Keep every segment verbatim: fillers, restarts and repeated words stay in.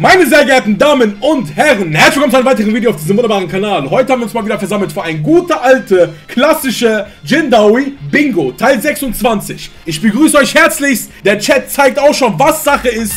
Meine sehr geehrten Damen und Herren, herzlich willkommen zu einem weiteren Video auf diesem wunderbaren Kanal. Heute haben wir uns mal wieder versammelt für ein gute alte, klassische Jindaoui Bingo, Teil sechsundzwanzig. Ich begrüße euch herzlichst. Der Chat zeigt auch schon, was Sache ist.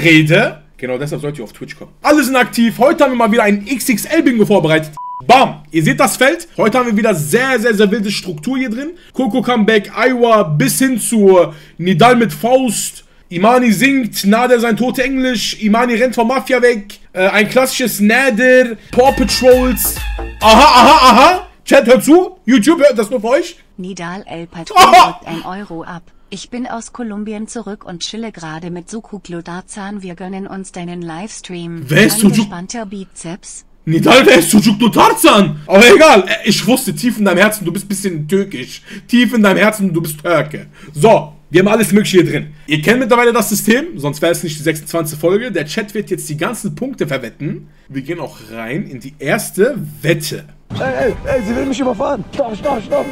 Rede. Genau deshalb sollt ihr auf Twitch kommen. Alle sind aktiv. Heute haben wir mal wieder einen X X L Bingo vorbereitet. Bam! Ihr seht das Feld. Heute haben wir wieder sehr, sehr, sehr wilde Struktur hier drin. Coco Comeback, Iowa bis hin zu Nidal mit Faust. Imani singt, Nader sein tote Englisch. Imani rennt vom Mafia weg. Äh, ein klassisches Nader. Paw Patrols. Aha, aha, aha. Chat, hört zu. YouTube, hört das nur für euch. Nidal El Patrol drückt ein Euro ab. Ich bin aus Kolumbien zurück und chille gerade mit Suku Klodazan. Wir gönnen uns deinen Livestream. Wer ist Suku? Angespannter Bizeps. Nidal, wer ist Sucuk Dotarzan? Aber egal, ich wusste tief in deinem Herzen, du bist ein bisschen türkisch. Tief in deinem Herzen, du bist Türke. So, wir haben alles Mögliche hier drin. Ihr kennt mittlerweile das System, sonst wäre es nicht die sechsundzwanzigste Folge. Der Chat wird jetzt die ganzen Punkte verwetten. Wir gehen auch rein in die erste Wette. Ey, ey, ey, sie will mich überfahren. Stopp, stopp, stopp.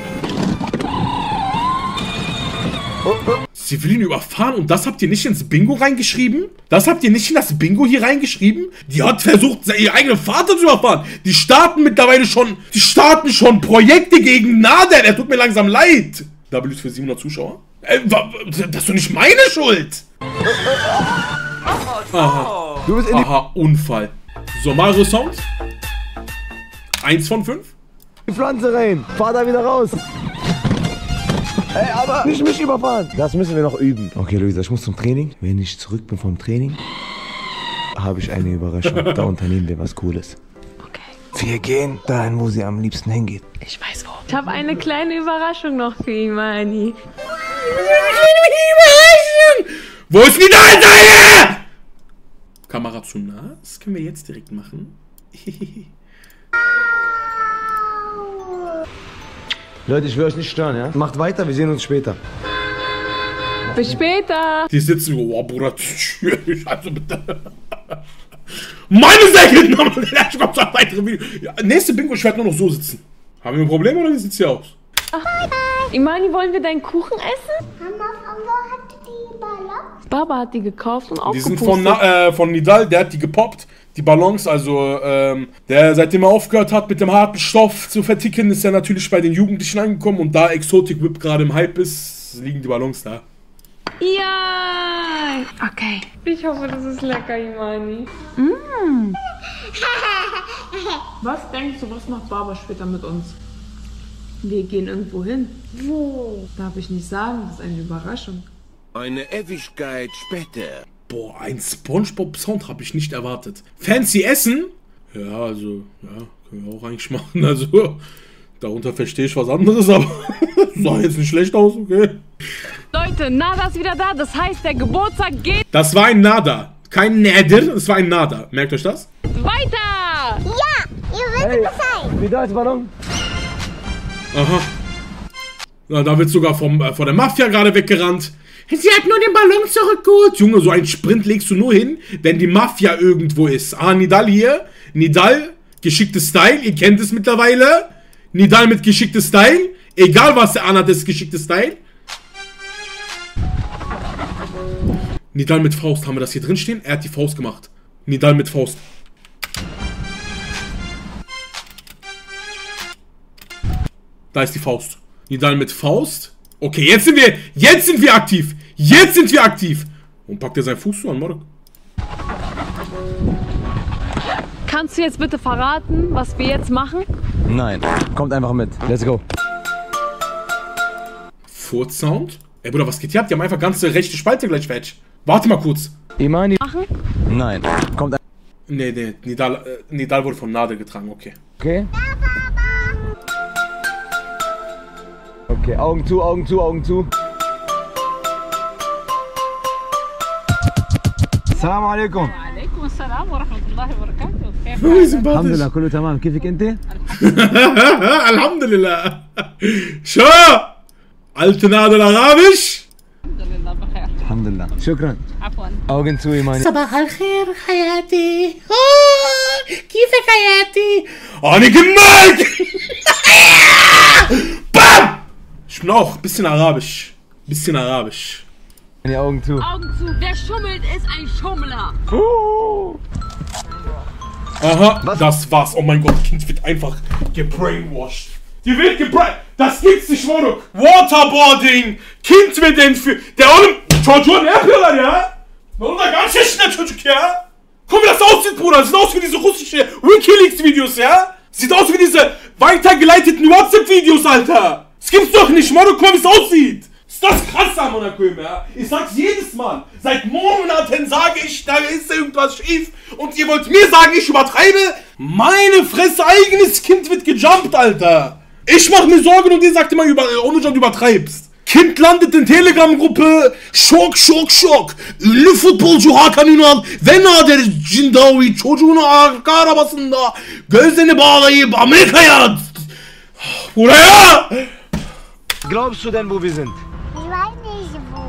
Sie will ihn überfahren und das habt ihr nicht ins Bingo reingeschrieben? Das habt ihr nicht in das Bingo hier reingeschrieben? Die hat versucht, ihr eigenen Vater zu überfahren. Die starten mittlerweile schon, die starten schon Projekte gegen Nader. Er tut mir langsam leid. W für siebenhundert Zuschauer? Äh, das ist doch nicht meine Schuld. Aha, Aha Unfall. So, Mario Sounds. Eins von fünf. Die Pflanze rein, fahr da wieder raus. Ey, aber nicht mich überfahren. Das müssen wir noch üben. Okay, Luisa, ich muss zum Training. Wenn ich zurück bin vom Training, habe ich eine Überraschung. Da unternehmen wir was Cooles. Okay. Wir gehen dahin, wo sie am liebsten hingeht. Ich weiß wo. Ich habe eine kleine Überraschung noch für Imani. Wo ist die Leute? Kamera zu nah. Das können wir jetzt direkt machen. Leute, ich will euch nicht stören, ja? Macht weiter, wir sehen uns später. Bis später! Die sitzen, oh, Bruder, also bitte. Meine Säcke! Ich komm zu einem weiteren Video. Ja, nächste Bingo, ich werde nur noch so sitzen. Haben wir ein Problem oder wie sieht's hier aus? Ach, Imani, wollen wir deinen Kuchen essen? Mama, Mama hat die Ballons. Baba hat die gekauft und aufgepustet. Die sind von, äh, von Nidal, der hat die gepoppt. Die Ballons, also ähm, der seitdem er aufgehört hat mit dem harten Stoff zu verticken, ist er natürlich bei den Jugendlichen angekommen und da Exotic Whip gerade im Hype ist, liegen die Ballons da. Ja! Okay. Ich hoffe, das ist lecker, Imani. Mm. Was denkst du, was macht Baba später mit uns? Wir gehen irgendwo hin. Wo? Darf ich nicht sagen, das ist eine Überraschung. Eine Ewigkeit später. Boah, ein Spongebob-Sound habe ich nicht erwartet. Fancy Essen? Ja, also, ja, können wir auch eigentlich machen. Also, darunter verstehe ich was anderes, aber sah jetzt nicht schlecht aus, okay. Leute, Nada ist wieder da, das heißt, der Geburtstag geht... Das war ein Nada. Kein Nader, es war ein Nada. Merkt euch das? Weiter! Ja, ihr wisst Bescheid. Wie da ist Ballon? Aha. Na, da wird sogar vom, äh, von der Mafia gerade weggerannt. Sie hat nur den Ballon zurückgeholt. Junge, so einen Sprint legst du nur hin, wenn die Mafia irgendwo ist. Ah, Nidal hier. Nidal, geschicktes Style. Ihr kennt es mittlerweile. Nidal mit geschicktes Style. Egal, was er anhat, ist geschicktes Style. Nidal mit Faust. Haben wir das hier drin stehen? Er hat die Faust gemacht. Nidal mit Faust. Da ist die Faust. Nidal mit Faust. Okay, jetzt sind wir, jetzt sind wir aktiv. Jetzt sind wir aktiv. Und packt er seinen Fuß zu an, Morg? Kannst du jetzt bitte verraten, was wir jetzt machen? Nein, kommt einfach mit. Let's go. Furz-Sound? Ey, Bruder, was geht hier ab? Die haben einfach ganze rechte Spalte gleich weg. Warte mal kurz. Imani. Machen? Nein, kommt einfach. Nee, nee, Nidal, äh, Nidal wurde von Nadel getragen, okay. Okay. Okay, Augen zu, Augen zu, Augen zu. Salam alaikum. Alaikum salam wa rahmatullahi wa barakatuh. Alhamdulillah, kullu tamam. Kifik ente? Alhamdulillah. Schau! Alte Nadel Arabisch. Alhamdulillah, bakhair. Alhamdulillah. Shukran. Afwan. Augen zu, Imani. Sabah al-khair, hayati. Kifik hayati. Ani gemerkt! Bam! Ich bin auch ein bisschen arabisch. Bisschen arabisch. Die Augen zu. Augen zu. Wer schummelt, ist ein Schummler. Uh. Aha, was? Das war's. Oh mein Gott, das Kind wird einfach gebrainwashed. Die wird gebrainwashed. Das gibt's nicht, Mono. Waterboarding. Kind wird entführt. Der Olymp... Çocuğun ne yapıyorlar ya? Ne oldu da kaç yaşında çocuk ya? Guck mal, das aussieht, Bruder. Sieht aus wie diese russische WikiLeaks-Videos, ja? Sieht aus wie diese weitergeleiteten WhatsApp-Videos, Alter. Das gibt's doch nicht, Mono. Guck mal, wie es aussieht. Ist das krass am Monakömer, ja? Ich sag's jedes Mal. Seit Monaten sage ich, da ist irgendwas schief. Und ihr wollt mir sagen, ich übertreibe? Meine Fresse, eigenes Kind wird gejumpt, Alter. Ich mach mir Sorgen und ihr sagt immer, über, ohne Job übertreibst. Kind landet in Telegram-Gruppe. Schock, Schock, Schock. Lüfutbolcu Hakan'ın ve Nader Jindaoui çocuğunu arka arabasında gözlerini bağlayıp Amerika'ya... Buraya! Glaubst du denn, wo wir sind? Ich weiß nicht, wo.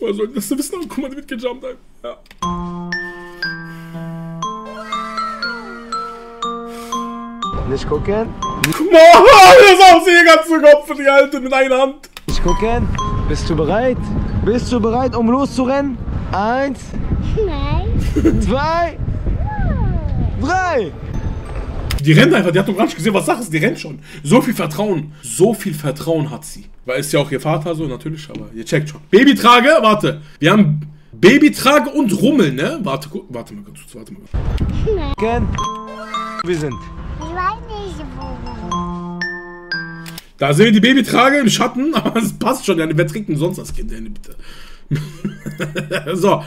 Woher soll ich das wissen? Guck mal, die wird gejumpt. Ja. Nicht gucken. Guck mal, das aussieht der ganze Kopf für die Alte mit einer Hand. Nicht gucken. Bist du bereit? Bist du bereit, um loszurennen? Eins. Nein. Zwei. Drei. Die rennt einfach, die hat doch gar nicht gesehen, was Sache ist, die rennt schon. So viel Vertrauen, so viel Vertrauen hat sie. Weil ist ja auch ihr Vater so, natürlich, aber ihr checkt schon. Babytrage, warte, wir haben Babytrage und Rummel, ne? Warte, warte mal ganz kurz, warte mal. Nein. Wir sind. Ich weiß nicht, wo. Da sehen wir die Babytrage im Schatten, aber es passt schon, wer trägt denn sonst das Kind, bitte? So.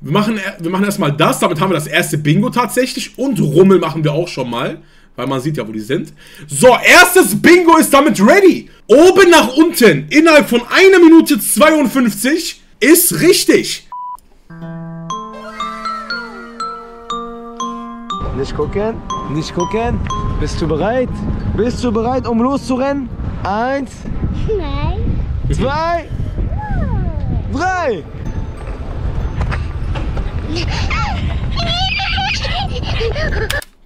Wir machen, wir machen erstmal das, damit haben wir das erste Bingo tatsächlich und Rummel machen wir auch schon mal, weil man sieht ja, wo die sind. So, erstes Bingo ist damit ready. Oben nach unten, innerhalb von einer Minute zweiundfünfzig, ist richtig. Nicht gucken, nicht gucken. Bist du bereit? Bist du bereit, um loszurennen? Eins. Nein. Zwei. Drei.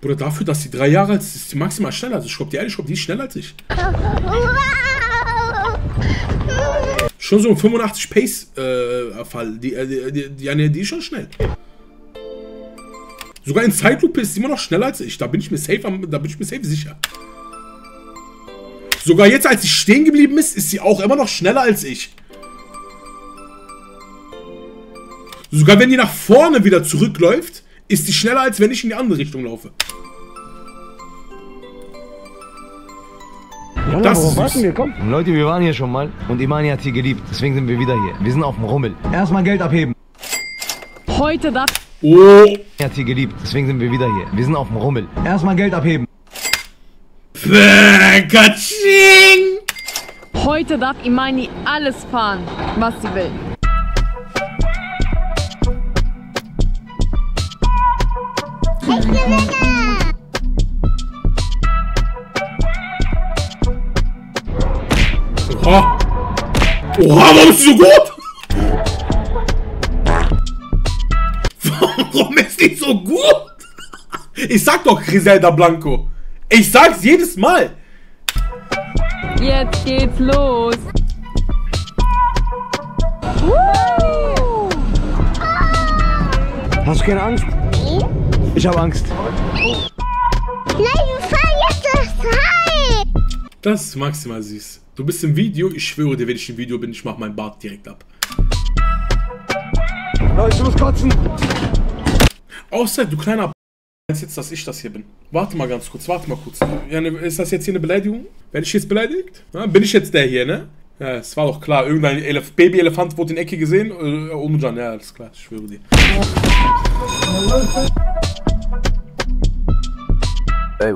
Bruder, dafür, dass sie drei Jahre alt ist, ist sie maximal schneller als ich. Ich glaube, die ehrlich, ich glaube, die ist schneller als ich. Schon so ein fünfundachtzig Pace-Fall. Äh, die, die, die, die, die ist schon schnell. Sogar in Zeitlupe ist sie immer noch schneller als ich. Da bin ich mir safe, da bin ich mir safe sicher. Sogar jetzt, als sie stehen geblieben ist, ist sie auch immer noch schneller als ich. Sogar wenn die nach vorne wieder zurückläuft, ist die schneller, als wenn ich in die andere Richtung laufe. Ja, das ist warten wir, komm. Leute, wir waren hier schon mal und Imani hat sie geliebt. Deswegen sind wir wieder hier. Wir sind auf dem Rummel. Erstmal Geld abheben. Heute das... Oh. Er hat sie geliebt. Deswegen sind wir wieder hier. Wir sind auf dem Rummel. Erstmal Geld abheben. Katsching. Heute darf Imani alles fahren, was sie will. Oha! Oha, warum ist die so gut? Warum ist die so gut? Ich sag doch Griselda Blanco. Ich sag's jedes Mal. Jetzt geht's los. Uh. Hast du keine Angst? Ich habe Angst. Nein, wir fahren jetzt das Teil. Das ist maximal süß. Du bist im Video, ich schwöre dir, wenn ich im Video bin, ich mach meinen Bart direkt ab. Leute, du musst kotzen. Außer du kleiner B***** weißt jetzt, dass ich das hier bin. Warte mal ganz kurz, warte mal kurz. Ist das jetzt hier eine Beleidigung? Werde ich jetzt beleidigt? Na, bin ich jetzt der hier, ne? Ja, es war doch klar, irgendein Elef Baby-Elefant wurde in Ecke gesehen. Äh, um dann, ja, alles klar, ich schwöre dir. Eye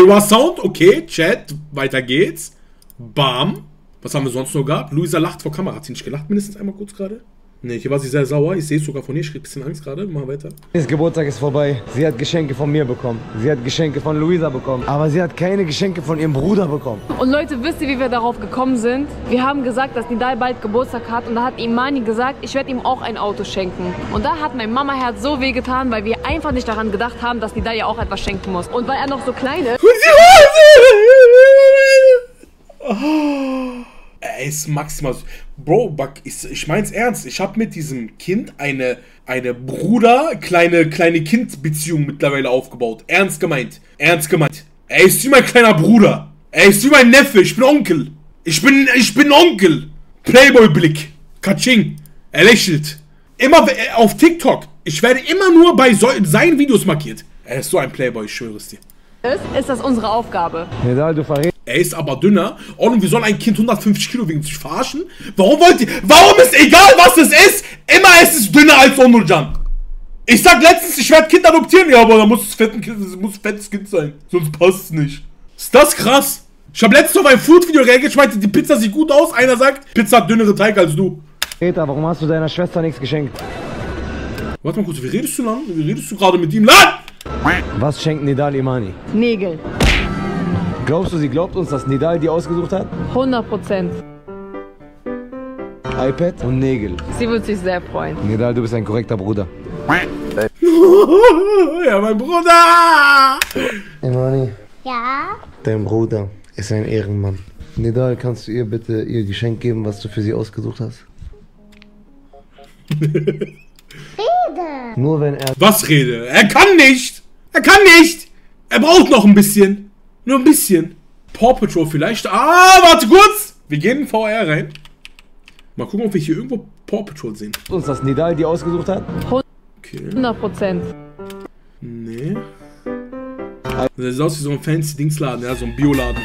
of Sound, okay, Chat, weiter geht's. Bam. Was haben wir sonst noch gehabt? Luisa lacht vor Kamera. Hat sie nicht gelacht, mindestens einmal kurz gerade? Ne, hier war sie sehr sauer. Ich sehe es sogar von ihr. Ich krieg ein bisschen Angst gerade. Mach weiter. Ihr Geburtstag ist vorbei. Sie hat Geschenke von mir bekommen. Sie hat Geschenke von Luisa bekommen. Aber sie hat keine Geschenke von ihrem Bruder bekommen. Und Leute, wisst ihr, wie wir darauf gekommen sind? Wir haben gesagt, dass Nidal bald Geburtstag hat. Und da hat Imani gesagt, ich werde ihm auch ein Auto schenken. Und da hat mein Mamaherz so weh getan, weil wir einfach nicht daran gedacht haben, dass Nidal ja auch etwas schenken muss. Und weil er noch so klein ist... er ist maximal... Bro, ich mein's ernst. Ich habe mit diesem Kind eine, eine Bruder-kleine kleine Kind-Beziehung mittlerweile aufgebaut. Ernst gemeint. Ernst gemeint. Er ist wie mein kleiner Bruder. Er ist wie mein Neffe. Ich bin Onkel. Ich bin, ich bin Onkel. Playboy-Blick. Katsching. Er lächelt. Immer auf TikTok. Ich werde immer nur bei so, seinen Videos markiert. Er ist so ein Playboy, ich schwöre es dir. Ist das unsere Aufgabe? Nidal, du verrätst. Er ist aber dünner. Und wir sollen ein Kind hundertfünfzig Kilo wegen sich verarschen? Warum wollt ihr... Warum ist egal, was es ist, immer es ist dünner als Onurcan? Ich sag letztens, ich werde Kind adoptieren. Ja, aber da muss es fetten Kind, es muss fettes Kind sein. Sonst passt es nicht. Ist das krass? Ich habe letztens auf ein Food-Video reagiert. Ich meinte, die Pizza sieht gut aus. Einer sagt, Pizza hat dünnere Teig als du. Peter, warum hast du deiner Schwester nichts geschenkt? Warte mal kurz, wie redest du lang? Wie redest du gerade mit ihm? Lang? Was schenkt Nidal Imani? Nägel. Glaubst du, sie glaubt uns, dass Nidal die ausgesucht hat? hundert Prozent. iPad und Nägel. Sie wird sich sehr freuen. Nidal, du bist ein korrekter Bruder. Ja, mein Bruder! Imani. Ja? Dein Bruder ist ein Ehrenmann. Nidal, kannst du ihr bitte ihr Geschenk geben, was du für sie ausgesucht hast? Rede! Nur wenn er... Was Rede? Er kann nicht! Er kann nicht! Er braucht noch ein bisschen. Nur ein bisschen. Paw Patrol vielleicht. Ah, warte kurz! Wir gehen in V R rein. Mal gucken, ob wir hier irgendwo Paw Patrol sehen. Uns das Nidal die ausgesucht hat? Okay. hundert Prozent. Nee. Das sieht aus wie so ein fancy Dingsladen, ja, so ein Bioladen.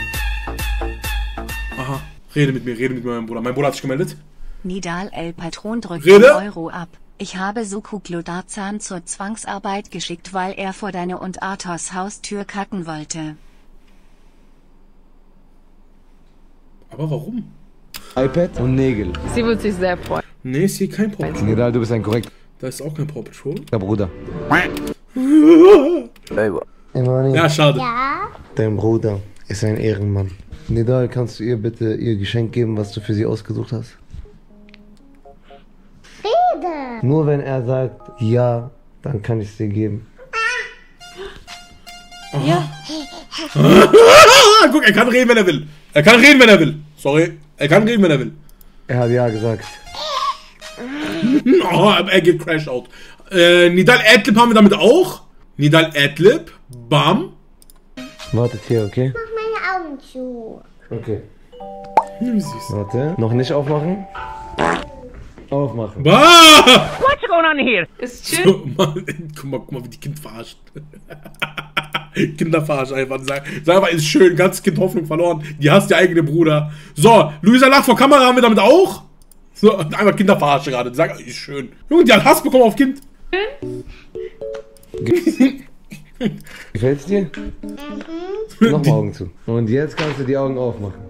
Aha. Rede mit mir, rede mit meinem Bruder. Mein Bruder hat sich gemeldet. Nidal El Patron drückt zehn Euro ab. Ich habe Suku Klodarzahn zur Zwangsarbeit geschickt, weil er vor deine und Arthurs Haustür kacken wollte. Aber warum? iPad und Nägel. Sie wird sich sehr freuen. Nee, ist hier kein Paw Patrol. Nidal, du bist ein korrekt. Da ist auch kein Paw Patrol. Der Bruder. Ja, schade. Ja. Dein Bruder ist ein Ehrenmann. Nidal, kannst du ihr bitte ihr Geschenk geben, was du für sie ausgesucht hast? Rede! Nur wenn er sagt, ja, dann kann ich es dir geben. Ah. Oh. Ja. Guck, er kann reden, wenn er will. Er kann reden, wenn er will. Sorry, er kann reden, wenn er will. Er hat ja gesagt. Oh, er geht Crash out. Äh, Nidal Adlib haben wir damit auch. Nidal Adlib. Bam. Wartet hier, okay? Ich mach meine Augen zu. Okay. Wie süß. Warte, noch nicht aufmachen. Aufmachen. Bah! What's going on here? Ist chill. So, Mann, guck mal, guck mal, wie die Kinder verarscht. Kinder verarscht einfach. Sag, sag einfach, ist schön, ganzes Kind Hoffnung verloren. Die hasst ihr eigene Bruder. So, Luisa lacht vor Kamera, haben wir damit auch? So, einmal Kinder verarscht gerade. Sag, ist schön. Junge, die hat Hass bekommen auf Kind. Gefällt's dir? Mhm. Noch mal Augen zu. Und jetzt kannst du die Augen aufmachen.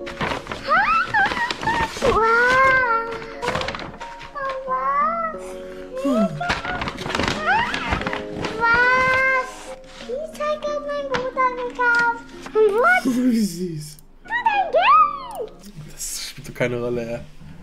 Wie süß. Das spielt doch keine Rolle, ja.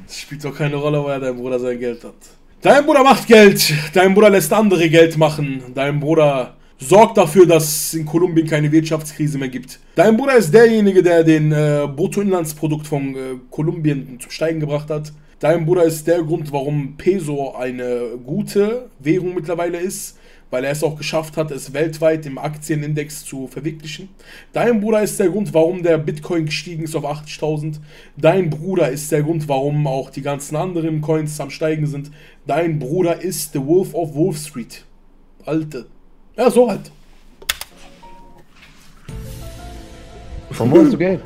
Das spielt doch keine Rolle, weil dein Bruder sein Geld hat. Dein Bruder macht Geld. Dein Bruder lässt andere Geld machen. Dein Bruder sorgt dafür, dass es in Kolumbien keine Wirtschaftskrise mehr gibt. Dein Bruder ist derjenige, der den äh, Bruttoinlandsprodukt von äh, Kolumbien zum Steigen gebracht hat. Dein Bruder ist der Grund, warum Peso eine gute Währung mittlerweile ist, weil er es auch geschafft hat, es weltweit im Aktienindex zu verwirklichen. Dein Bruder ist der Grund, warum der Bitcoin gestiegen ist auf achtzigtausend. Dein Bruder ist der Grund, warum auch die ganzen anderen Coins am Steigen sind. Dein Bruder ist The Wolf of Wall Street. Alte. Ja, so halt. Warum holst du Geld?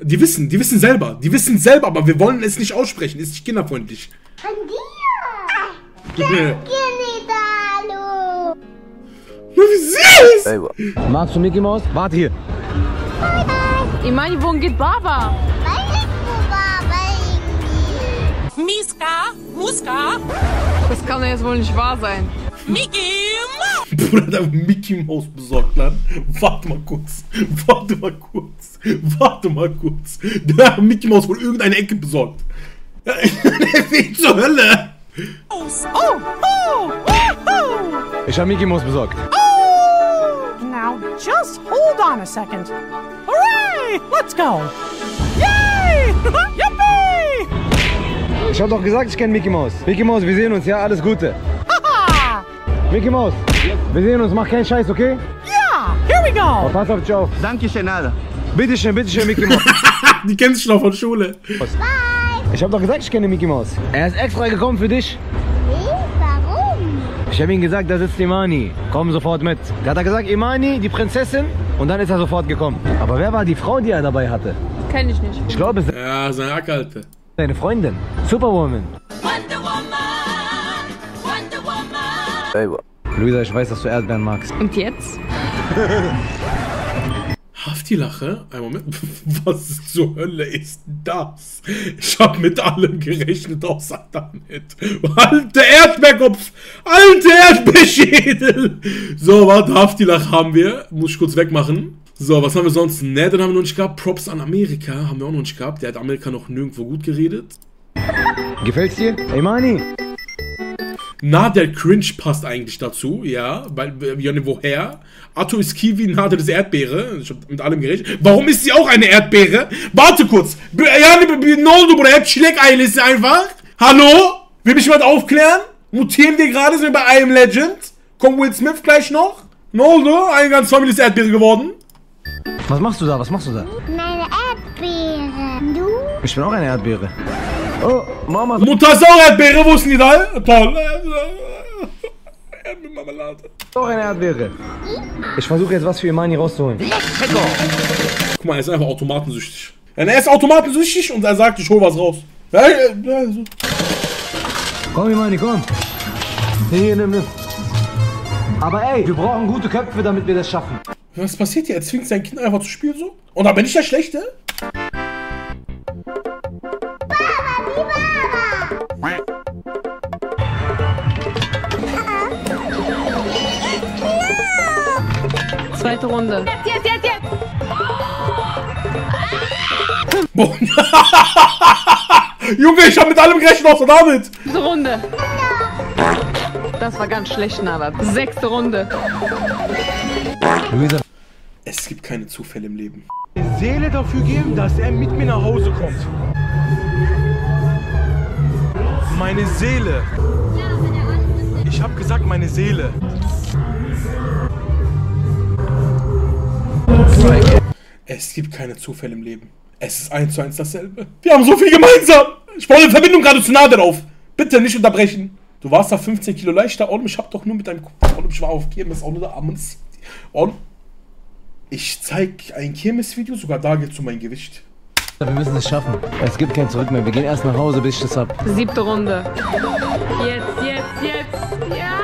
Die wissen, die wissen selber. Die wissen selber, aber wir wollen es nicht aussprechen. Ist nicht kinderfreundlich. Von dir! Wie süß! Magst du Mickey Mouse? Warte hier. Bye bye. Imani, wohin geht Baba? Weiß wo Baba hingeht. Miska, Muska. Das kann ja jetzt wohl nicht wahr sein. Mickey Mouse! Bruder, der Mickey Mouse besorgt hat. Warte mal kurz. Warte mal kurz. Warte mal kurz. Der Mickey Mouse wohl irgendeine Ecke besorgt. Der Weg zur Hölle. Oh, oh, oh, oh. Ich habe Mickey Mouse besorgt. Oh! Now just hold on a second. Hooray! Let's go! Yay! Yippee! Ich hab doch gesagt, ich kenne Mickey Mouse. Mickey Mouse, wir sehen uns, ja? Alles Gute. Mickey Mouse, wir sehen uns, mach keinen Scheiß, okay? Ja, here we go. Oh, pass auf dich auf. Dankeschön, Nader. Bitteschön, bitteschön, Mickey Mouse. Die kennen sich noch von Schule. Bye. Ich hab doch gesagt, ich kenne Mickey Mouse. Er ist extra gekommen für dich. Ich habe ihm gesagt, da sitzt Imani. Komm sofort mit. Da hat er gesagt, Imani, die Prinzessin. Und dann ist er sofort gekommen. Aber wer war die Frau, die er dabei hatte? Kenn ich nicht. Ich glaube, es ist... Ja, seine Ackalte. Seine Freundin. Superwoman. Wonder Woman. Wonder Woman. Hey, Luisa, ich weiß, dass du Erdbeeren magst. Und jetzt? Die Lache. Ein Moment. Was zur Hölle ist das? Ich habe mit allem gerechnet, außer damit. Alte Erdbeerkopf! Alte Erdbeerschädel! So, warte, Haftilach haben wir. Muss ich kurz wegmachen. So, was haben wir sonst? Ne, dann haben wir noch nicht gehabt. Props an Amerika haben wir auch noch nicht gehabt. Der hat Amerika noch nirgendwo gut geredet. Gefällt's dir? Hey, Mani! Nader Cringe passt eigentlich dazu, ja, weil, ja, woher? Atto ist Kiwi, Nader ist Erdbeere, ich hab mit allem gerechnet. Warum ist sie auch eine Erdbeere? Warte kurz, Schlägeile ist sie einfach. Hallo? Will mich jemand aufklären? Mutieren wir gerade, sind wir bei I Am Legend? Kommt Will Smith gleich noch? Noldo, eine ganze Familie ist Erdbeere geworden. Was machst du da, was machst du da? Meine Erdbeere, du? Ich bin auch eine Erdbeere. Oh, Mama. Mutter ist auch Erdbeere, wo ist Nidal? Toll. Erdbeermarmelade. Auch eine Erdbeere. Ich versuche jetzt was für Imani rauszuholen. Guck mal, er ist einfach automatensüchtig. Er ist automatensüchtig und er sagt, ich hol was raus. Komm Imani, komm. Hier, nimm, nimm. Aber ey, wir brauchen gute Köpfe, damit wir das schaffen. Was passiert hier? Er zwingt sein Kind einfach zu spielen so? Und da bin ich der Schlechte? Zweite Runde. Jetzt, jetzt, jetzt, jetzt! Junge, ich hab mit allem gerechnet, außer damit! Dritte Runde. Das war ganz schlecht, Nader. Sechste Runde. Es gibt keine Zufälle im Leben. Seele dafür geben, dass er mit mir nach Hause kommt. Meine Seele. Ich hab gesagt, meine Seele. Es gibt keine Zufälle im Leben. Es ist eins zu eins dasselbe. Wir haben so viel gemeinsam. Ich brauche eine Verbindung gerade zu nah darauf. Bitte nicht unterbrechen. Du warst da fünfzehn Kilo leichter und ich hab doch nur mit deinem Kopf. Und ich war auf Kirmes auch nur da am und ich zeig ein Kirmes-Video, sogar da geht's um mein Gewicht. Wir müssen es schaffen. Es gibt kein Zurück mehr. Wir gehen erst nach Hause, bis ich das hab. Siebte Runde. Jetzt, jetzt, jetzt. Ja.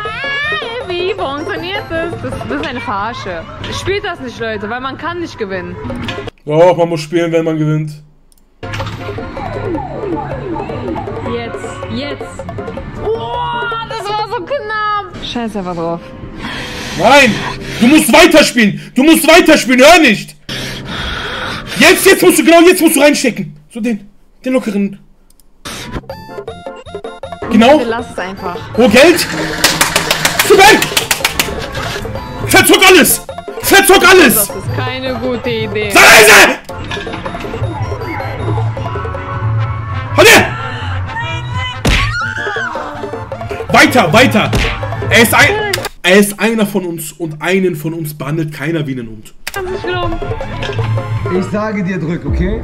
Wie funktioniert das? das? Das ist eine Verarsche. Spielt das nicht, Leute, weil man kann nicht gewinnen. Doch, man muss spielen, wenn man gewinnt. Jetzt, jetzt. Oh, das war so knapp. Scheiß einfach drauf. Nein, du musst weiterspielen. Du musst weiterspielen, hör nicht. Jetzt, jetzt musst du, genau jetzt musst du reinstecken. So den, den lockeren. Genau. Bitte lass es einfach. Oh, Geld. Weg! Verzog alles! Verzog alles! Das ist keine gute Idee. Sei leise! Weiter, weiter! Er ist, ein, er ist einer von uns und einen von uns behandelt keiner wie einen Hund. Ich sage dir, drück, okay?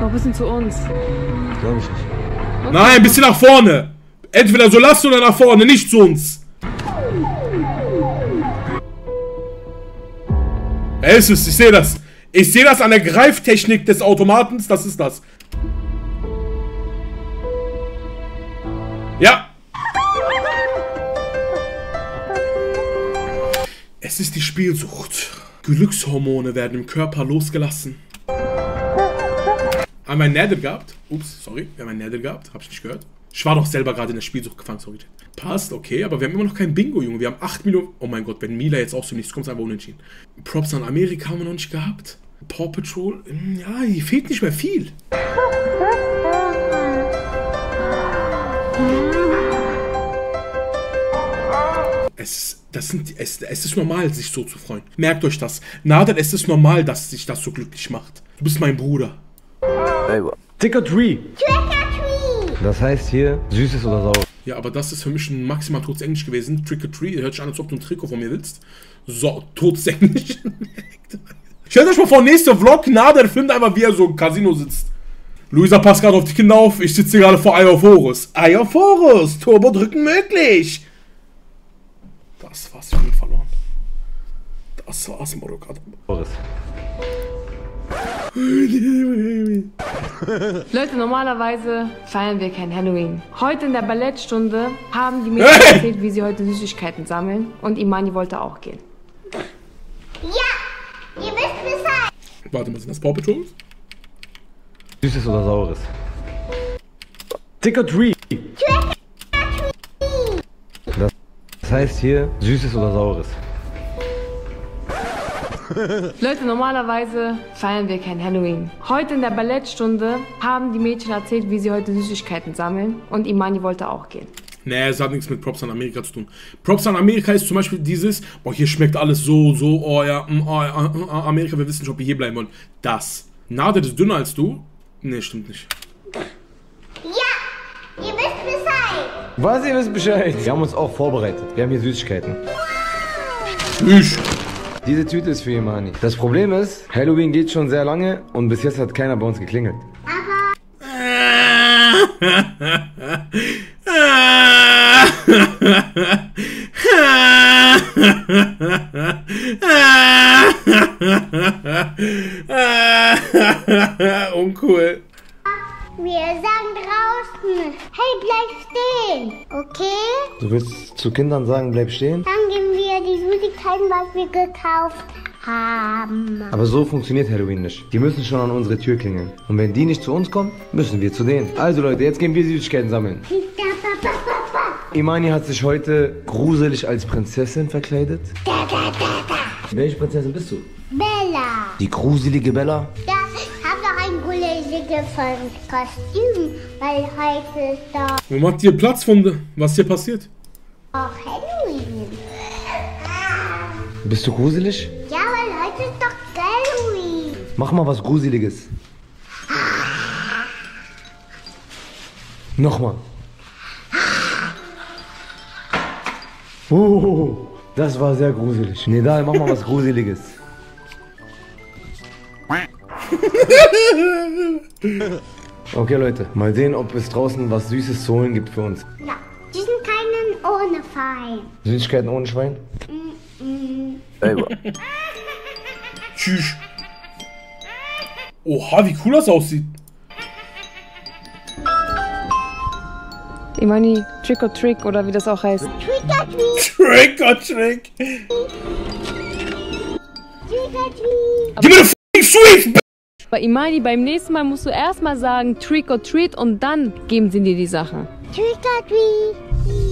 Noch ein bisschen zu uns. Glaube ich nicht. Nein, ein bisschen nach vorne! Entweder so lasst oder nach vorne, nicht zu uns. Es ist, ich sehe das. Ich sehe das an der Greiftechnik des Automatens, das ist das. Ja. Es ist die Spielsucht. Glückshormone werden im Körper losgelassen. Haben wir einen Nader gehabt? Ups, sorry, wir haben einen Nader gehabt, hab ich nicht gehört. Ich war doch selber gerade in der Spielsucht gefangen, sorry. Passt, okay, aber wir haben immer noch kein Bingo, Junge. Wir haben acht Millionen... Oh mein Gott, wenn Mila jetzt auch so nichts kommt, ist einfach unentschieden. Props an Amerika haben wir noch nicht gehabt. Paw Patrol... Ja, hier fehlt nicht mehr viel. Es, das sind, es, es ist normal, sich so zu freuen. Merkt euch das. Nader, es ist normal, dass sich das so glücklich macht. Du bist mein Bruder. Hey, Trick or treat. Trick or treat. Das heißt hier, süßes oder sauer. Ja, aber das ist für mich ein maximal totes Englisch gewesen. Trick or treat. Hört sich an, als ob du ein Trikot von mir willst. So, totes Englisch. Stellt euch mal vor, nächster Vlog, Nader filmt einmal, wie er so im Casino sitzt. Luisa passt gerade auf die Kinder auf. Ich sitze gerade vor Eye of Horus. Eye of Horus. Turbo drücken möglich. Das war's, ich bin verloren. Das war's, Morocco. Horus. Leute, normalerweise feiern wir kein Halloween. Heute in der Ballettstunde haben die Mädchen hey! erzählt, wie sie heute Süßigkeiten sammeln. Und Imani wollte auch gehen. Ja, ihr wisst Bescheid. Warte mal, sind das Paw Patrol? Süßes oder saures? Trick or treat. Das heißt hier, süßes oder saures? Leute, normalerweise feiern wir kein Halloween. Heute in der Ballettstunde haben die Mädchen erzählt, wie sie heute Süßigkeiten sammeln. Und Imani wollte auch gehen. Nee, es hat nichts mit Props an Amerika zu tun. Props an Amerika ist zum Beispiel dieses, boah, hier schmeckt alles so, so, oh ja, oh ja, oh, Amerika, wir wissen nicht, ob wir hier bleiben wollen. Das. Nader ist dünner als du? Nee, stimmt nicht. Ja, ihr wisst Bescheid. Was, ihr wisst Bescheid? Wir haben uns auch vorbereitet. Wir haben hier Süßigkeiten. Süß. Diese Tüte ist für Imani. Das Problem ist, Halloween geht schon sehr lange und bis jetzt hat keiner bei uns geklingelt. Uncool. Wir sind draußen. Hey, bleib stehen, okay? Du willst zu Kindern sagen, bleib stehen? Dann geben wir die Süßigkeiten, was wir gekauft haben. Aber so funktioniert Halloween nicht. Die müssen schon an unsere Tür klingeln. Und wenn die nicht zu uns kommen, müssen wir zu denen. Also Leute, jetzt gehen wir Süßigkeiten sammeln. Imani hat sich heute gruselig als Prinzessin verkleidet. Da, da, da, da. Welche Prinzessin bist du? Bella. Die gruselige Bella? Da. Von Kostüm, weil heute ist doch... Wo macht ihr Platz von... Was hier passiert? Auch Halloween. Bist du gruselig? Ja, weil heute ist doch Halloween. Mach mal was Gruseliges. Nochmal. Oh, das war sehr gruselig. Nidal, mach mal was Gruseliges. Okay Leute, mal sehen, ob es draußen was Süßes zu holen gibt für uns. Ja, die sind keinen ohne Schwein. Süßigkeiten ohne Schwein? Mm -mm. Tschüss. Oha, wie cool das aussieht. Imani, Trick or Trick oder wie das auch heißt. Trick or Trick. Trick or Trick. Trick or Trick. Gib mir eine f***ing Sweet. Bei Imani, beim nächsten Mal musst du erstmal sagen Trick or Treat und dann geben sie dir die Sache. Trick or Treat.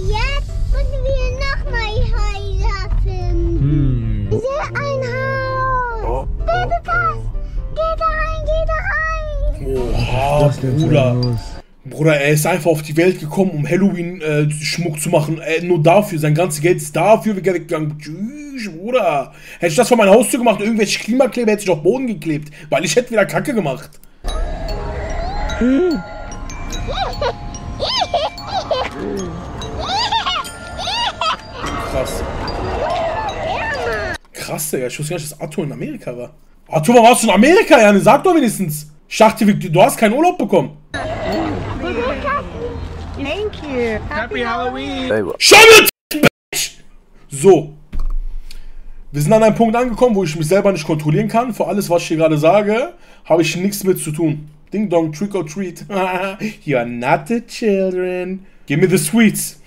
Jetzt müssen wir nochmal Heiler finden. Hm. Wir sehen ein Haus. Oh. Wer ist das? Geh da rein, geh da rein. Oha, was ist denn Bruder. Los? Bruder, er ist einfach auf die Welt gekommen, um Halloween-Schmuck äh, zu machen. Äh, nur dafür, sein ganzes Geld ist dafür. Wir gegangen. Tschüss, Bruder. Hätte ich das vor meiner Haustür gemacht, irgendwelche Klimakleber hätte ich auf Boden geklebt. Weil ich hätte wieder Kacke gemacht. Hm. Krass. Krass, Digga. Ich wusste gar nicht, dass Arthur in Amerika war. Arthur, warum warst du in Amerika? Ja, sag doch wenigstens. Ich dachte, du hast keinen Urlaub bekommen. Thank you. Happy, Happy Halloween. Halloween. Schau mir, bitch! So. Wir sind an einem Punkt angekommen, wo ich mich selber nicht kontrollieren kann. Für alles, was ich hier gerade sage, habe ich nichts mit zu tun. Ding dong, trick or treat. You are not the children. Give me the sweets.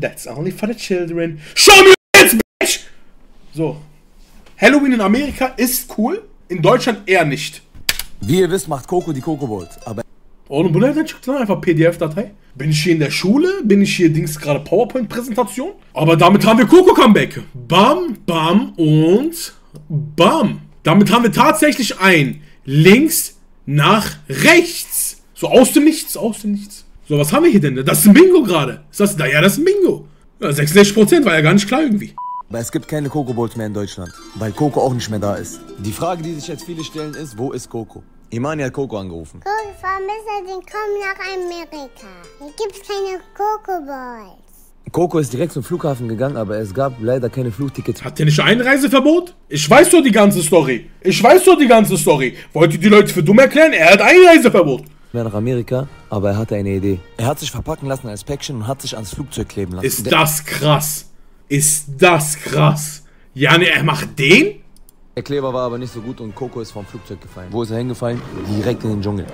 That's only for the children. Schau mir jetzt, bitch! So. Halloween in Amerika ist cool, in Deutschland eher nicht. Wie ihr wisst, macht Coco die Coco Bolt, aber... Oh, und dann schickt dann einfach P D F-Datei. Bin ich hier in der Schule? Bin ich hier Dings gerade PowerPoint-Präsentation? Aber damit haben wir Coco-Comeback. Bam, bam und bam. Damit haben wir tatsächlich ein links nach rechts. So aus dem Nichts, aus dem Nichts. So, was haben wir hier denn? Das ist ein Bingo gerade. Ist das da? Ja, das ist ein Bingo. Ja, sechsundsechzig Prozent war ja gar nicht klar irgendwie. Aber es gibt keine Coco Bolt mehr in Deutschland, weil Coco auch nicht mehr da ist. Die Frage, die sich jetzt viele stellen, ist, wo ist Coco? Imani hat Coco angerufen. Coco, wir vermissen den Kommen nach Amerika. Hier gibt's keine Coco-Balls. Coco ist direkt zum Flughafen gegangen, aber es gab leider keine Flugtickets. Hat der nicht Einreiseverbot? Ich weiß doch die ganze Story. Ich weiß doch die ganze Story. Wollt ihr die Leute für dumm erklären? Er hat Einreiseverbot. Mehr nach Amerika, aber er hatte eine Idee. Er hat sich verpacken lassen als Päckchen und hat sich ans Flugzeug kleben lassen. Ist das krass? Ist das krass? Ja, ne, er macht den? Der Kleber war aber nicht so gut und Coco ist vom Flugzeug gefallen. Wo ist er hingefallen? Direkt in den Dschungel.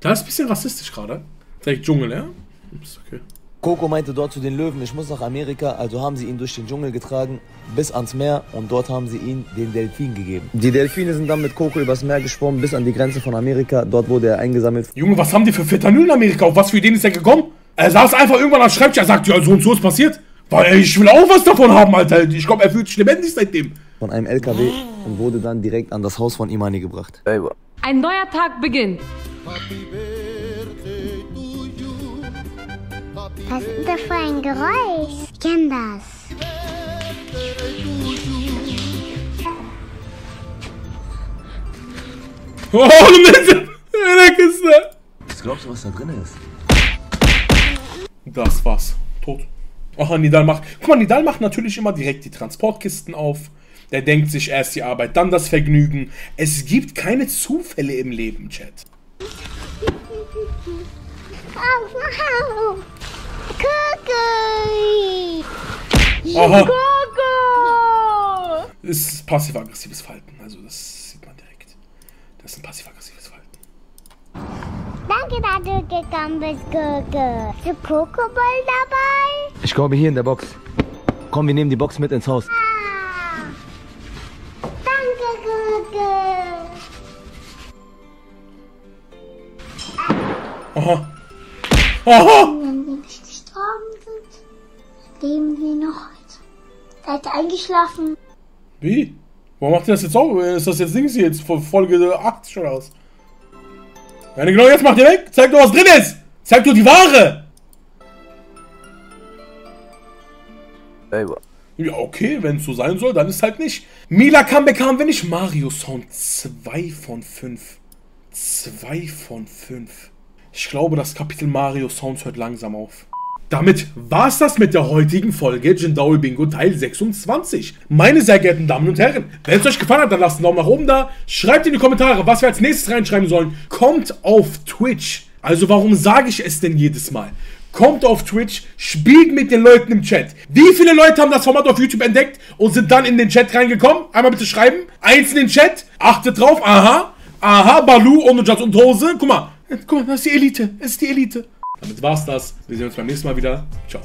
Das ist ein bisschen rassistisch gerade. Direkt Dschungel, ja? Ist okay. Coco meinte dort zu den Löwen, ich muss nach Amerika, also haben sie ihn durch den Dschungel getragen, bis ans Meer und dort haben sie ihm den Delfin gegeben. Die Delfine sind dann mit Coco übers Meer geschwommen, bis an die Grenze von Amerika, dort wurde er eingesammelt. Junge, was haben die für Fentanyl in Amerika, auf was für Ideen ist er gekommen? Er saß einfach irgendwann am Schreibtisch, er sagt, ja so und so ist passiert. Weil ich will auch was davon haben, Alter, ich glaube, er fühlt sich lebendig seitdem. Von einem L K W und wurde dann direkt an das Haus von Imani gebracht. Ein neuer Tag beginnt. Was ist das für ein Geräusch? Ich kenn das. Oh, Mann! Was glaubst du, was da drin ist? Das war's. Tot. Ach, Nidal macht... Guck mal, Nidal macht natürlich immer direkt die Transportkisten auf. Der denkt sich erst die Arbeit, dann das Vergnügen. Es gibt keine Zufälle im Leben, Chat. Oh, wow. Coco! Coco! Das ist passiv-aggressives Verhalten, also das sieht man direkt. Das ist ein passiv-aggressives Verhalten. Danke, dass du gekommen bist, Coco. Hast du Coco-Ball dabei? Ich glaube hier in der Box. Komm, wir nehmen die Box mit ins Haus. Ah. Danke, Coco. Aha. Aha! Leben wir noch heute. Er hat eingeschlafen. Wie? Warum macht ihr das jetzt auch? Ist das jetzt Dings jetzt von Folge acht schon aus? Ja, genau, jetzt macht ihr weg. Zeig doch, was drin ist. Zeig doch die Ware. Ja, okay, wenn es so sein soll, dann ist halt nicht. Mila Comeback haben wir nicht. Mario Sounds zwei von fünf. zwei von fünf. Ich glaube, das Kapitel Mario Sounds hört langsam auf. Damit war's das mit der heutigen Folge Jindaoui Bingo Teil sechsundzwanzig. Meine sehr geehrten Damen und Herren, wenn es euch gefallen hat, dann lasst einen Daumen nach oben da. Schreibt in die Kommentare, was wir als nächstes reinschreiben sollen. Kommt auf Twitch. Also warum sage ich es denn jedes Mal? Kommt auf Twitch, spielt mit den Leuten im Chat. Wie viele Leute haben das Format auf YouTube entdeckt und sind dann in den Chat reingekommen? Einmal bitte schreiben. Eins in den Chat. Achtet drauf. Aha. Aha. Balu ohne Jazz und Hose. Guck mal. Guck mal, das ist die Elite. Das ist die Elite. Damit war's das. Wir sehen uns beim nächsten Mal wieder. Ciao.